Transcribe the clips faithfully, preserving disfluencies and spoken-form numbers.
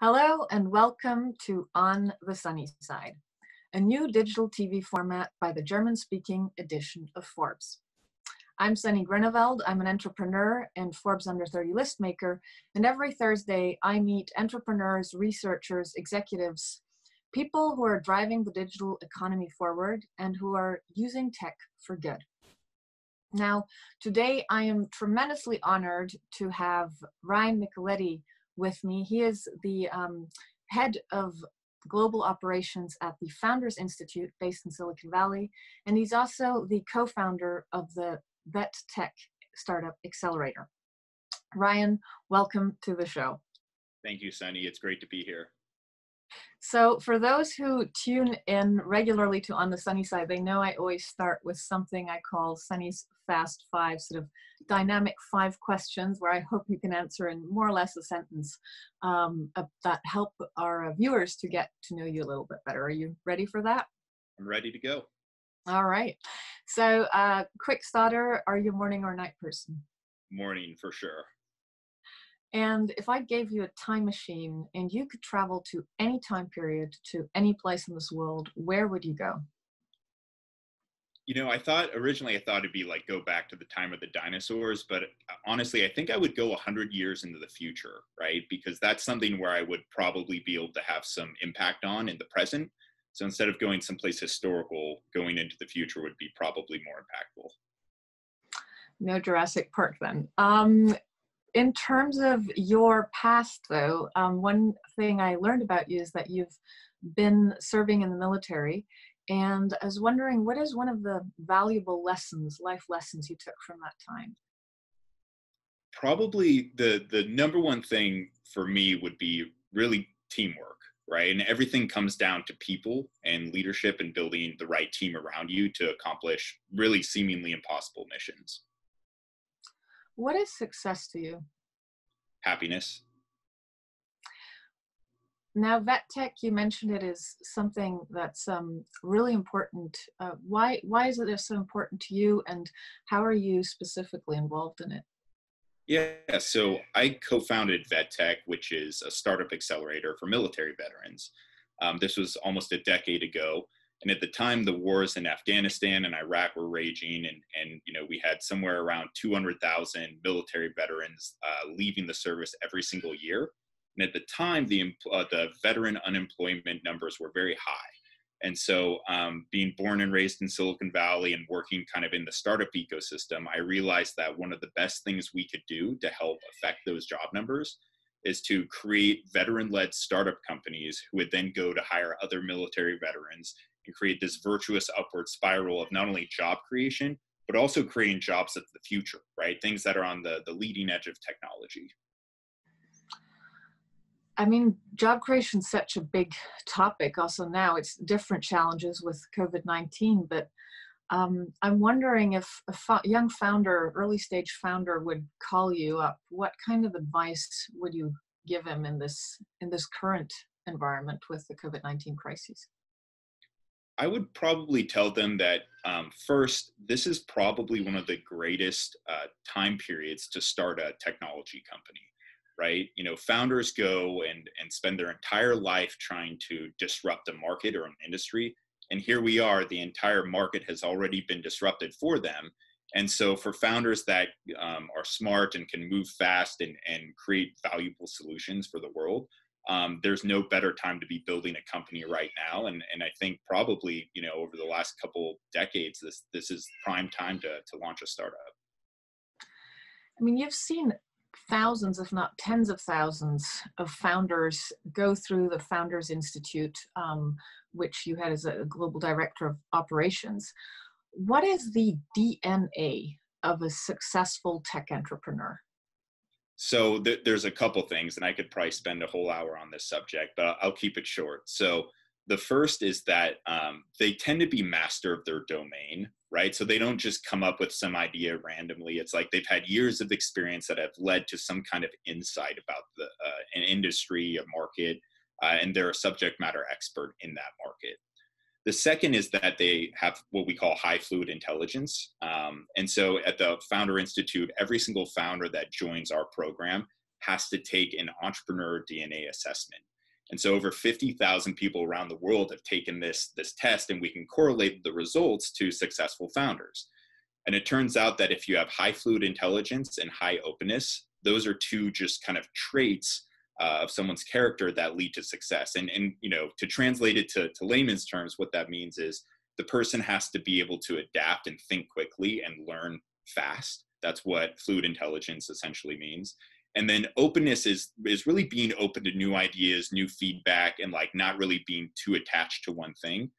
Hello and welcome to On the Sunny Side, a new digital T V format by the German-speaking edition of Forbes. I'm Sunny Grineveld. I'm an entrepreneur and Forbes Under thirty list maker, and every Thursday I meet entrepreneurs, researchers, executives, people who are driving the digital economy forward and who are using tech for good. Now, today I am tremendously honored to have Ryan Micheletti with me. He is the um, head of global operations at the Founders Institute based in Silicon Valley, and he's also the co-founder of the VetTech Startup Accelerator. Ryan, welcome to the show. Thank you, Sunny. It's great to be here. So for those who tune in regularly to On the Sunny Side, they know I always start with something I call Sunny's Fast Five, sort of dynamic five questions where I hope you can answer in more or less a sentence um, that help our viewers to get to know you a little bit better. Are you ready for that? I'm ready to go. All right. So uh, quick starter, are you a morning or night person? Morning for sure. And if I gave you a time machine and you could travel to any time period, to any place in this world, where would you go? You know, I thought originally I thought it'd be like go back to the time of the dinosaurs, but honestly, I think I would go one hundred years into the future, right? Because that's something where I would probably be able to have some impact on in the present. So instead of going someplace historical, going into the future would be probably more impactful. No Jurassic Park then. Um, In terms of your past, though, um, one thing I learned about you is that you've been serving in the military, and I was wondering, what is one of the valuable lessons, life lessons you took from that time? Probably the, the number one thing for me would be really teamwork, right? And everything comes down to people and leadership and building the right team around you to accomplish really seemingly impossible missions. What is success to you? Happiness. Now, VetTech, you mentioned it is something that's um, really important. Uh, why, why is it so important to you, and how are you specifically involved in it? Yeah, so I co-founded VetTech, which is a startup accelerator for military veterans. Um, this was almost a decade ago. And at the time, the wars in Afghanistan and Iraq were raging, and, and you know, we had somewhere around two hundred thousand military veterans uh, leaving the service every single year. And at the time, the, uh, the veteran unemployment numbers were very high. And so um, being born and raised in Silicon Valley and working kind of in the startup ecosystem, I realized that one of the best things we could do to help affect those job numbers is to create veteran-led startup companies who would then go to hire other military veterans and create this virtuous upward spiral of not only job creation, but also creating jobs of the future, right? Things that are on the, the leading edge of technology. I mean, job creation is such a big topic. Also now it's different challenges with COVID nineteen, but um, I'm wondering if a fo- young founder, early stage founder would call you up, what kind of advice would you give him in this, in this current environment with the COVID nineteen crisis? I would probably tell them that um, first, this is probably one of the greatest uh, time periods to start a technology company, right? You know, founders go and, and spend their entire life trying to disrupt a market or an industry. And here we are, the entire market has already been disrupted for them. And so for founders that um, are smart and can move fast and, and create valuable solutions for the world, Um, there's no better time to be building a company right now. And, and I think probably, you know, over the last couple decades, this, this is prime time to, to launch a startup. I mean, you've seen thousands, if not tens of thousands of founders go through the Founders Institute, um, which you had as a global director of operations. What is the D N A of a successful tech entrepreneur? So th- there's a couple things, and I could probably spend a whole hour on this subject, but I'll, I'll keep it short. So the first is that um, they tend to be master of their domain, right? So they don't just come up with some idea randomly. It's like they've had years of experience that have led to some kind of insight about the, uh, an industry, a market, uh, and they're a subject matter expert in that market. The second is that they have what we call high fluid intelligence. Um, and so at the Founder Institute, every single founder that joins our program has to take an entrepreneur D N A assessment. And so over fifty thousand people around the world have taken this, this test, and we can correlate the results to successful founders. And it turns out that if you have high fluid intelligence and high openness, those are two just kind of traits uh, of someone's character that lead to success. And, and you know, to translate it to, to layman's terms, what that means is the person has to be able to adapt and think quickly and learn fast. That's what fluid intelligence essentially means. And then openness is, is really being open to new ideas, new feedback, and like not really being too attached to one thing.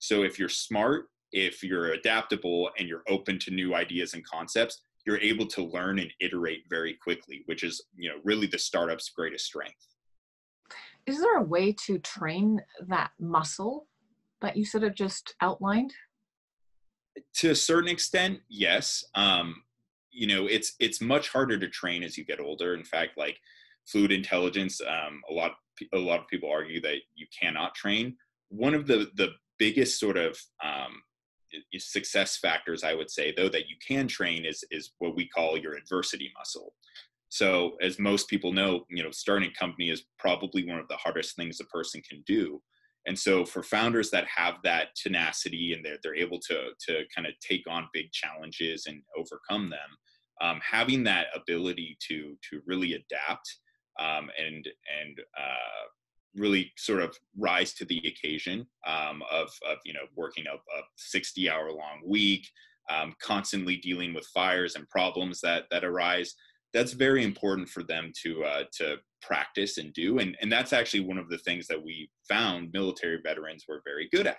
So if you're smart, if you're adaptable, and you're open to new ideas and concepts, you're able to learn and iterate very quickly, which is, you know, really the startup's greatest strength. Is there a way to train that muscle that you sort of just outlined? To a certain extent, yes. Um, you know, it's, it's much harder to train as you get older. In fact, like fluid intelligence, um, a lot, a lot of people argue that you cannot train. One of the, the biggest sort of, um, success factors, I would say, though, that you can train is, is what we call your adversity muscle. So as most people know, you know, starting a company is probably one of the hardest things a person can do. And so for founders that have that tenacity and they're, they're able to, to kind of take on big challenges and overcome them, um, having that ability to, to really adapt um, and, and uh, really sort of rise to the occasion um, of, of, you know, working a, a sixty hour long week, um, constantly dealing with fires and problems that, that arise. That's very important for them to, uh, to practice and do. And, and that's actually one of the things that we found military veterans were very good at.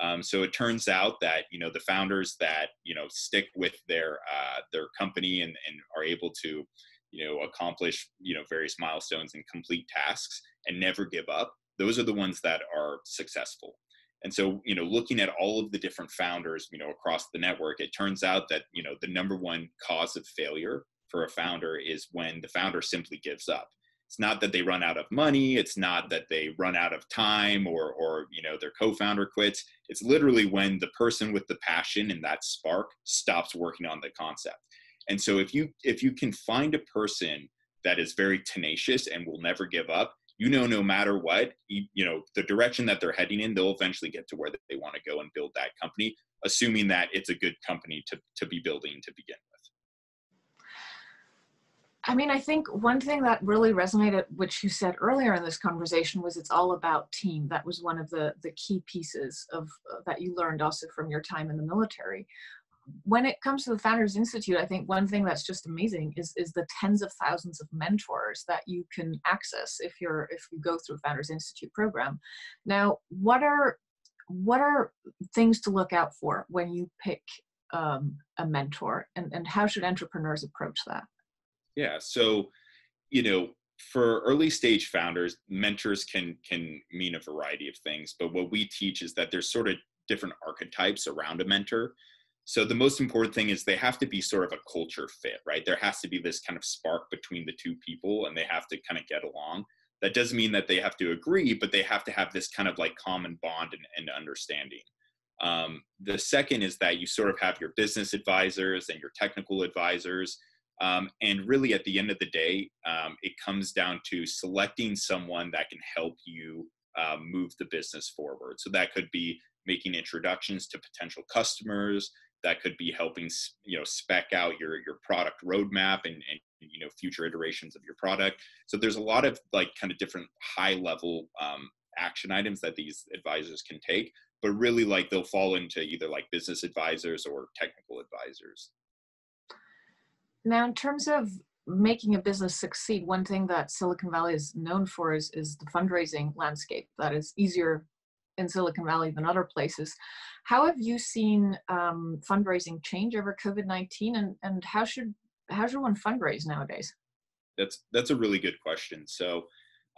Um, so it turns out that, you know, the founders that, you know, stick with their, uh, their company and, and are able to, you know, accomplish, you know, various milestones and complete tasks and never give up, those are the ones that are successful. And so, you know, looking at all of the different founders, you know, across the network, it turns out that, you know, the number one cause of failure for a founder is when the founder simply gives up. It's not that they run out of money. It's not that they run out of time or, or, you know, their co-founder quits. It's literally when the person with the passion and that spark stops working on the concept. And so if you, if you can find a person that is very tenacious and will never give up, you know, no matter what, you, you know, the direction that they're heading in, they'll eventually get to where they want to go and build that company, assuming that it's a good company to, to be building to begin with. I mean, I think one thing that really resonated, which you said earlier in this conversation, was it's all about team. That was one of the, the key pieces of uh, that you learned also from your time in the military. When it comes to the Founders Institute, I think one thing that's just amazing is, is the tens of thousands of mentors that you can access if you're, if you go through a Founders Institute program. Now, what are, what are things to look out for when you pick um, a mentor, and, and how should entrepreneurs approach that? Yeah. So, you know, for early stage founders, mentors can, can mean a variety of things, but what we teach is that there's sort of different archetypes around a mentor. So the most important thing is they have to be sort of a culture fit, right? There has to be this kind of spark between the two people and they have to kind of get along. That doesn't mean that they have to agree, but they have to have this kind of like common bond and, and understanding. Um, the second is that you sort of have your business advisors and your technical advisors. Um, and really at the end of the day, um, it comes down to selecting someone that can help you uh, move the business forward. So that could be making introductions to potential customers. That could be helping, you know, spec out your, your product roadmap and, and, you know, future iterations of your product. So there's a lot of like kind of different high level um, action items that these advisors can take, but really like they'll fall into either like business advisors or technical advisors. Now, in terms of making a business succeed, one thing that Silicon Valley is known for is, is the fundraising landscape that is easier in Silicon Valley than other places. How have you seen um, fundraising change over COVID nineteen, and, and how should how should one fundraise nowadays? That's that's a really good question. So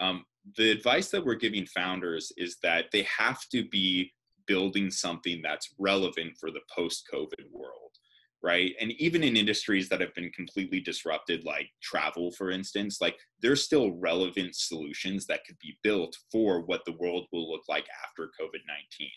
um, the advice that we're giving founders is that they have to be building something that's relevant for the post-COVID world, right? And even in industries that have been completely disrupted, like travel, for instance, like there's still relevant solutions that could be built for what the world will look like after COVID nineteen.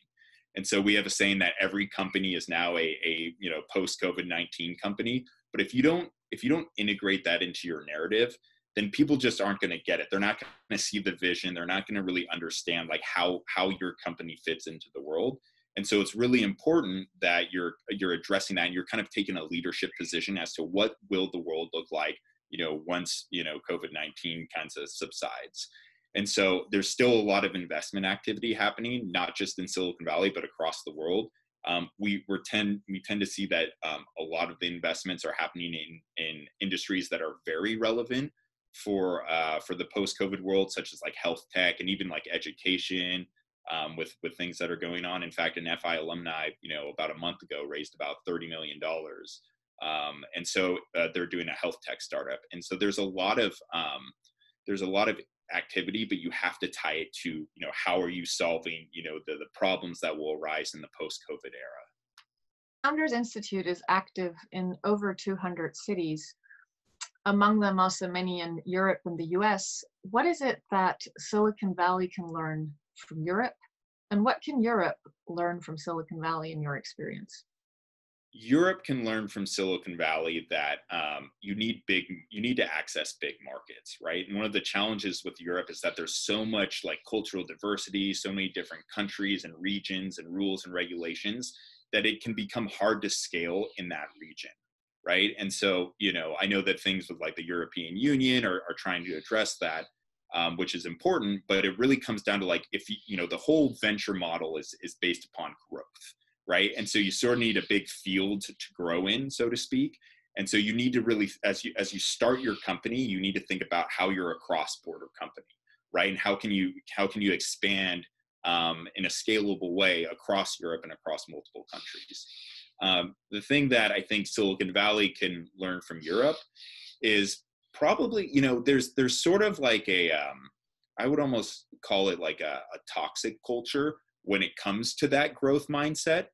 And so we have a saying that every company is now a, a you know, post COVID nineteen company. But if you don't, if you don't integrate that into your narrative, then people just aren't going to get it. They're not going to see the vision. They're not going to really understand like how, how your company fits into the world. And so it's really important that you're, you're addressing that, and you're kind of taking a leadership position as to what will the world look like, you know, once, you know, COVID nineteen kind of subsides. And so there's still a lot of investment activity happening, not just in Silicon Valley, but across the world. Um, we, we're tend, we tend to see that um, a lot of the investments are happening in, in industries that are very relevant for, uh, for the post-COVID world, such as like health tech and even like education, um, with, with things that are going on. In fact, an F I alumni, you know, about a month ago raised about thirty million dollars. Um, and so uh, they're doing a health tech startup. And so there's a lot of, um, there's a lot of activity, but you have to tie it to, you know, how are you solving, you know, the, the problems that will arise in the post-COVID era. Founders Institute is active in over two hundred cities, among them also many in Europe and the U S. What is it that Silicon Valley can learn from Europe? And what can Europe learn from Silicon Valley in your experience? Europe can learn from Silicon Valley that um, you need big, you need to access big markets, right? And one of the challenges with Europe is that there's so much like cultural diversity, so many different countries and regions and rules and regulations that it can become hard to scale in that region, right? And so, you know, I know that things with like the European Union are, are trying to address that, um, which is important, but it really comes down to like, if you, you know, the whole venture model is, is based upon growth. Right. And so you sort of need a big field to, to grow in, so to speak. And so you need to really, as you, as you start your company, you need to think about how you're a cross-border company, right? And how can you, how can you expand um, in a scalable way across Europe and across multiple countries? Um, the thing that I think Silicon Valley can learn from Europe is probably, you know, there's, there's sort of like a, um, I would almost call it like a, a toxic culture when it comes to that growth mindset,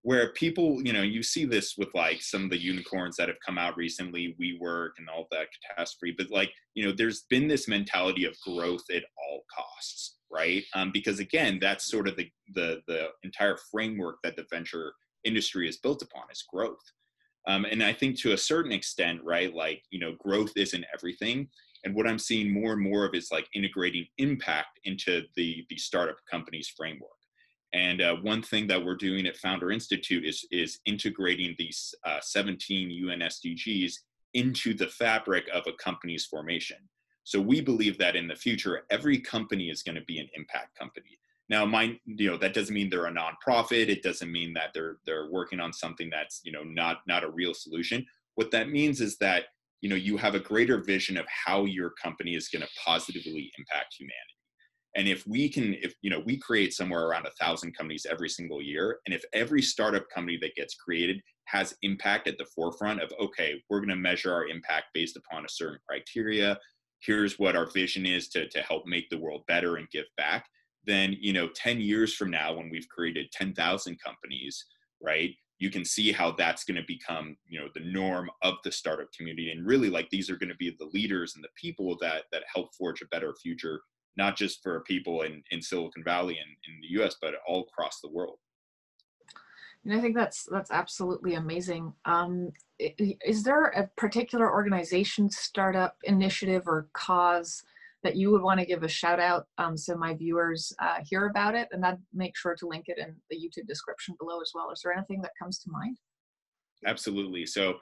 where people, you know, you see this with like some of the unicorns that have come out recently, WeWork and all that catastrophe, but like, you know, there's been this mentality of growth at all costs, right? Um, because again, that's sort of the, the, the entire framework that the venture industry is built upon, is growth. Um, and I think to a certain extent, right, like, you know, growth isn't everything. And what I'm seeing more and more of is like integrating impact into the, the startup company's framework. And uh, one thing that we're doing at Founder Institute is, is integrating these uh, seventeen U N S D Gs into the fabric of a company's formation. So we believe that in the future, every company is going to be an impact company. Now, mine, you know, that doesn't mean they're a nonprofit. It doesn't mean that they're they're working on something that's, you know, not not a real solution. What that means is that, you know, you have a greater vision of how your company is going to positively impact humanity. And if we can, if, you know, we create somewhere around a thousand companies every single year. And if every startup company that gets created has impact at the forefront of, okay, we're going to measure our impact based upon a certain criteria. Here's what our vision is to, to help make the world better and give back. Then, you know, ten years from now, when we've created ten thousand companies, right, you can see how that's going to become, you know, the norm of the startup community. And really, like, these are going to be the leaders and the people that, that help forge a better future, not just for people in, in Silicon Valley and in the U S, but all across the world. And I think that's, that's absolutely amazing. Um, is there a particular organization, startup, initiative, or cause that you would want to give a shout out um, so my viewers uh, hear about it? And I'd make sure to link it in the YouTube description below as well. Is there anything that comes to mind? Absolutely. So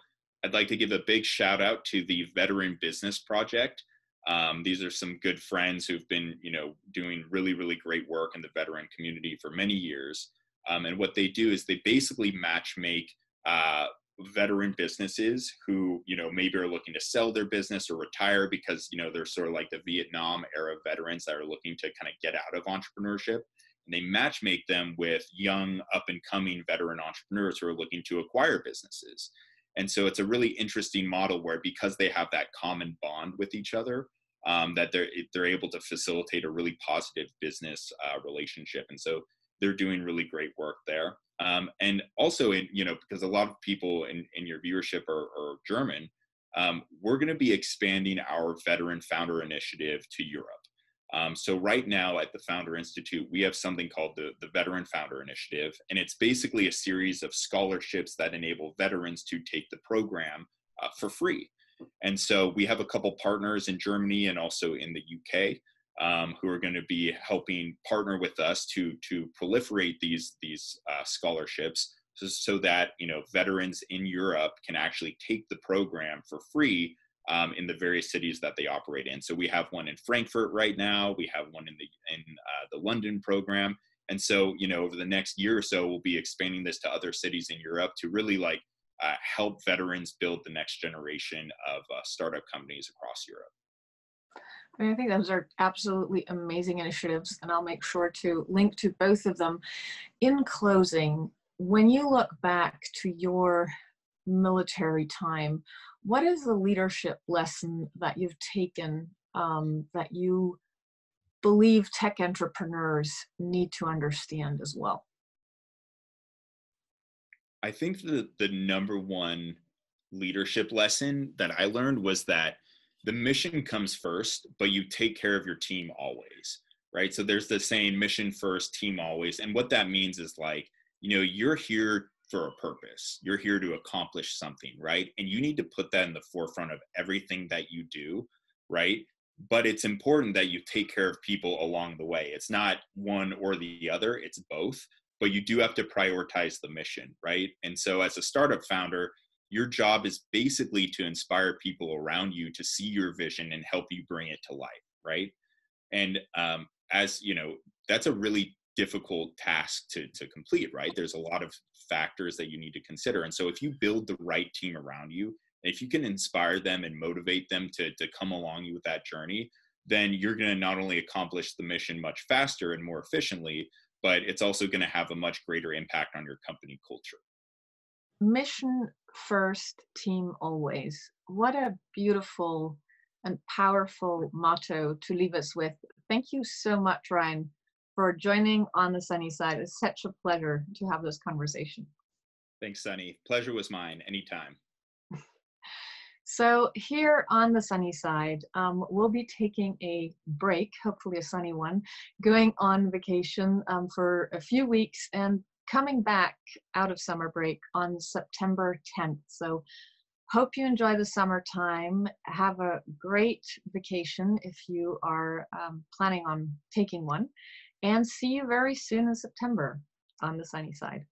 I'd like to give a big shout out to the Veteran Business Project. Um, these are some good friends who've been, you know, doing really, really great work in the veteran community for many years. Um, and what they do is they basically matchmake uh, veteran businesses who, you know, maybe are looking to sell their business or retire because, you know, they're sort of like the Vietnam era veterans that are looking to kind of get out of entrepreneurship. And they matchmake them with young, up and coming veteran entrepreneurs who are looking to acquire businesses. And so it's a really interesting model where, because they have that common bond with each other, um, that they're, they're able to facilitate a really positive business uh, relationship. And so they're doing really great work there. Um, and also, in, you know, because a lot of people in, in your viewership are, are German, um, we're going to be expanding our Veteran Founder Initiative to Europe. Um, so right now at the Founder Institute, we have something called the, the Veteran Founder Initiative, and it's basically a series of scholarships that enable veterans to take the program uh, for free. And so we have a couple partners in Germany and also in the U K um, who are going to be helping partner with us to, to proliferate these, these uh, scholarships so, so that, you know, veterans in Europe can actually take the program for free um, in the various cities that they operate in. So we have one in Frankfurt right now. We have one in the, in, uh, the London program. And so, you know, over the next year or so, we'll be expanding this to other cities in Europe to really like Uh, help veterans build the next generation of uh, startup companies across Europe. I mean, I think those are absolutely amazing initiatives, and I'll make sure to link to both of them. In closing, when you look back to your military time, what is the leadership lesson that you've taken um, that you believe tech entrepreneurs need to understand as well? I think the, the number one leadership lesson that I learned was that the mission comes first, but you take care of your team always, right? So there's the saying, mission first, team always. And what that means is like, you know, you're here for a purpose. You're here to accomplish something, right? And you need to put that in the forefront of everything that you do, right? But it's important that you take care of people along the way. It's not one or the other, it's both. But you do have to prioritize the mission, right? And so as a startup founder, your job is basically to inspire people around you to see your vision and help you bring it to life, right? And um, as you know, that's a really difficult task to, to complete, right? There's a lot of factors that you need to consider. And so if you build the right team around you, if you can inspire them and motivate them to, to come along with that journey, then you're gonna not only accomplish the mission much faster and more efficiently, but it's also going to have a much greater impact on your company culture. Mission first, team always. What a beautiful and powerful motto to leave us with. Thank you so much, Ryan, for joining on the Sunny Side. It's such a pleasure to have this conversation. Thanks, Sunny. Pleasure was mine, anytime. So here on the Sunny Side, um, we'll be taking a break, hopefully a sunny one, going on vacation um, for a few weeks and coming back out of summer break on September tenth. So hope you enjoy the summertime. Have a great vacation if you are um, planning on taking one, and see you very soon in September on the Sunny Side.